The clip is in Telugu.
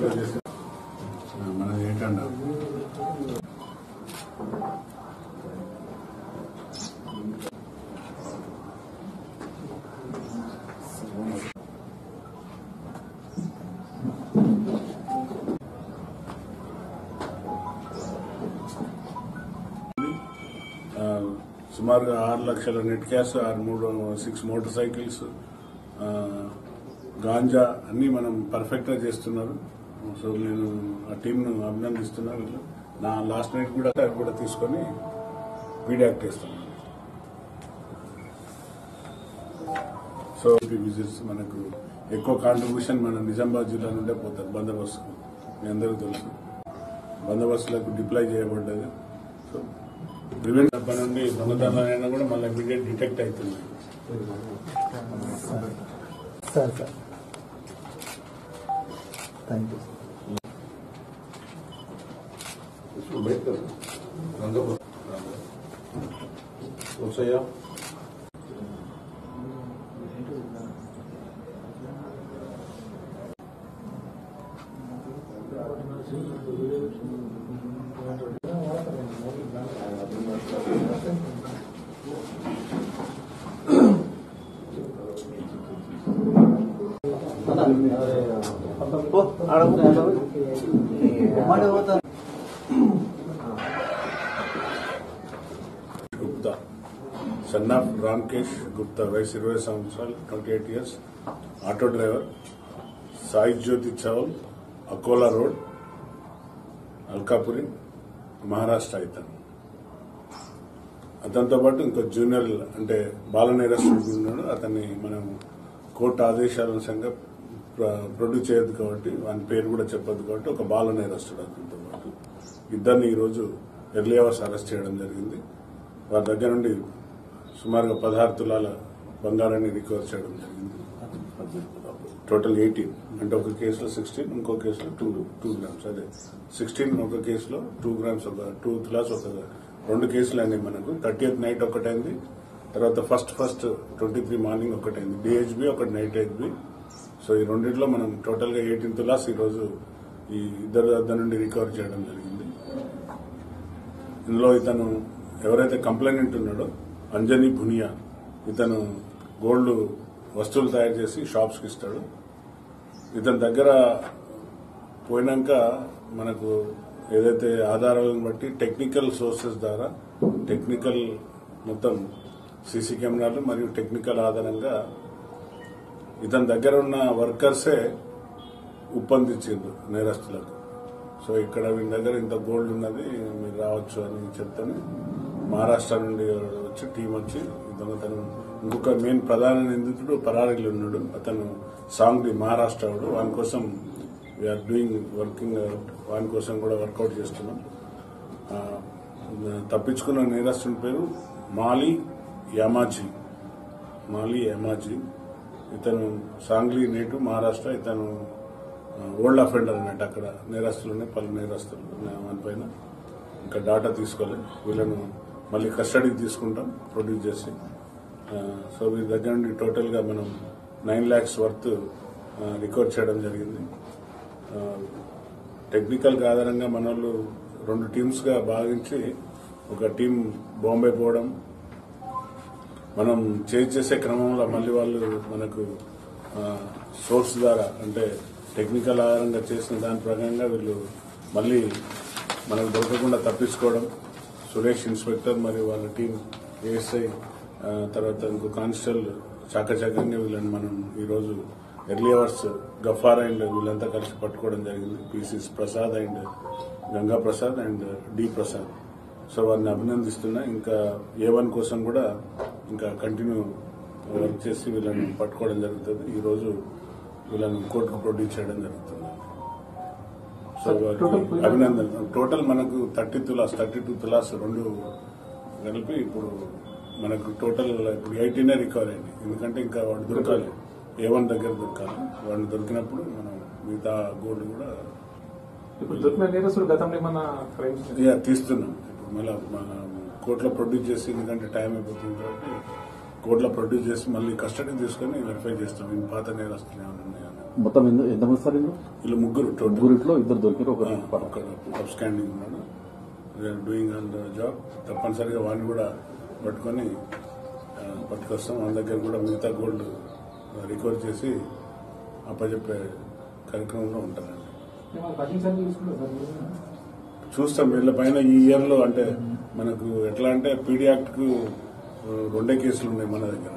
सुमार 6 लक्षल नेट कैश 6 मोटर सैकिल गांजा अभी मन पर्फेक्ट सो नीम अभिनंदिस्ना ना लास्ट नईट अभी वीडियो सो विजिट मन को एक्व कांट्रिब्यूशन मन निजामाबाद जिला ना पता बंदोबस्त मे अंदर बंदोबस्त डिप्लाई चयबड़ा सो प्रिवें दंगदान मैं immediate detect sir sir thank you sir Gupta son of Ramkesh Gupta वैस 20 సంవత్సరాలు 28 years auto driver Sai Jyoti chawl Akola road Alkapuri Maharashtra అయితను అతనితో పాటు ఇంకో జూనియర్ అంటే బాల నేరస్తుడు ఉన్నాడు అతన్ని మనం కోర్టు ఆదేశాల సంగ ప్రొడ్యూస్ చేయదు కాబట్టి వాని పేరు కూడా చెప్పదు కాబట్టి ఒక బాల నేరస్తుడు అతనితో పాటు ఇద్దరిని ఈ రోజు ఎర్లీ అవర్స్ అరెస్ట్ చేయడం జరిగింది వారి దగ్గర నుండి సుమారుగా 16 తులాల బంగారాన్ని రికవర్ చేయడం జరిగింది టోటల్ 18 అంటే ఒక కేసులో 16 ఇంకో కేసులో 2 గ్రామ్స్ అదే 16 ఒక కేసులో 2 గ్రామ్స్ ఒక 2 తులాస్ ఒక రెండు కేసులు అనే మనకు 30th నైట్ ఒకటైంది తర్వాత ఫస్ట్ 23 మార్నింగ్ ఒకటైంది DHB ఒక నైట్ HB సో ఈ రెండిట్లో మనం టోటల్ గా 18 తులాస్ ఈ రోజు ఈ ఇద్దరు దగ్గర నుండి రికవర్ చేయడం జరిగింది ఇందులో ఇతను ఎవరైతే కంప్లైంట్ ఉన్నాడో అంజనీ భునియా ఇతను గోల్డ్ వస్తువులు తయారు చేసి షాప్స్ కి ఇస్తాడు ఇతని దగ్గర పోయినాక మనకు ఏదైతే ఆధారాలను బట్టి టెక్నికల్ సోర్సెస్ ద్వారా టెక్నికల్ మొత్తం సీసీ కెమెరాలు మరియు టెక్నికల్ ఆధారంగా ఇతని దగ్గర ఉన్న వర్కర్సే ఒప్పందించిండు నేరస్తులకు సో ఇక్కడ వీళ్ళ దగ్గర ఇంత గోల్డ్ ఉన్నది మీరు రావచ్చు అని చెప్తాను మహారాష్ట్ర నుండి వచ్చి టీం వచ్చి ఇతను ఇంకొక మెయిన్ ప్రధాన నిందితుడు పరారీలో ఉన్నాడు అతను సాంగ్లీ మహారాష్ట్ర వాడు వాని కోసం వీఆర్ డూయింగ్ వర్కింగ్ వాని కోసం కూడా వర్కౌట్ చేస్తున్నాం తప్పించుకున్న నేరస్తుని పేరు మాలి యామాజీ ఇతను సాంగ్లీ నేటు మహారాష్ట్ర ఇతను ఓల్డ్ అఫెండర్ అన్నట్టు అక్కడ నేరస్తులు పలు నేరస్తులు దానిపైన ఇంకా డాటా తీసుకోలేదు వీళ్ళను మళ్ళీ కస్టడీకి తీసుకుంటాం ప్రొడ్యూస్ చేసి సో వీరి దగ్గర నుండి టోటల్గా మనం 9 lakhs వర్త్ రికవర్ చేయడం జరిగింది టెక్నికల్ ఆధారంగా మన వాళ్ళు 2 teams గా భావించి ఒక టీం బాంబే పోవడం మనం చేసే క్రమంలో మళ్ళీ వాళ్ళు మనకు సోర్స్ ద్వారా అంటే టెక్నికల్ ఆధారంగా చేసిన దాని ప్రకారంగా వీళ్ళు మళ్ళీ మనకు దొరకకుండా తప్పించుకోవడం సురేష్ ఇన్స్పెక్టర్ మరియు వాళ్ళ టీం ఏఎస్ఐ తర్వాత ఇంకో కానిస్టేబుల్ చాకచక్యంగా వీళ్ళని మనం ఈరోజు ఎర్లీ అవర్స్ గఫార్ అండ్ వీళ్ళంతా కలిసి పట్టుకోవడం జరిగింది PCs Prasad and Ganga Prasad and D Prasad so వారిని అభినందిస్తున్నా ఇంకా A1 కోసం కూడా ఇంకా కంటిన్యూ వర్క్ చేసి వీళ్ళని పట్టుకోవడం జరుగుతుంది ఈరోజు వీళ్ళని కోర్టుకు ప్రొడ్యూస్ చేయడం జరుగుతుంది సో అభినందన టోటల్ మనకు 32 తులాస్ రెండు కలిపి ఇప్పుడు మనకు టోటల్ ఇప్పుడు 18 రికవర్ అయింది ఎందుకంటే ఇంకా వాడు దొరకాలి A1 దగ్గర దొరకాలి వాడిని దొరికినప్పుడు మనం మిగతా గోల్డ్ కూడా తీస్తున్నాం ఇప్పుడు మళ్ళీ కోర్టులో ప్రొడ్యూస్ చేసి ఎందుకంటే టైం అయిపోతుంది కాబట్టి కోర్టులో ప్రొడ్యూస్ చేసి మళ్ళీ కస్టడీ తీసుకుని వెరిఫై చేస్తాం. ఈ పాత నేరస్తులు మొత్తం ఎంతమంది సార్? వీళ్ళు ముగ్గురు, ఇద్దరు దొరికారు, సబ్ స్కాండింగ్ ఉన్నాడు. We are doing on the job. తప్పనిసరిగా వాడిని కూడా పట్టుకొని పట్టుకొస్తాం. వాళ్ళ దగ్గర కూడా మిగతా గోల్డ్ రికవర్ చేసి అప్పచెప్పే కార్యక్రమంలో ఉంటారండి. చూస్తాం వీళ్ళ పైన ఈ ఇయర్లో. అంటే మనకు ఎట్లా అంటే పీడీ యాక్ట్కు రెండే కేసులు ఉన్నాయి మన దగ్గర.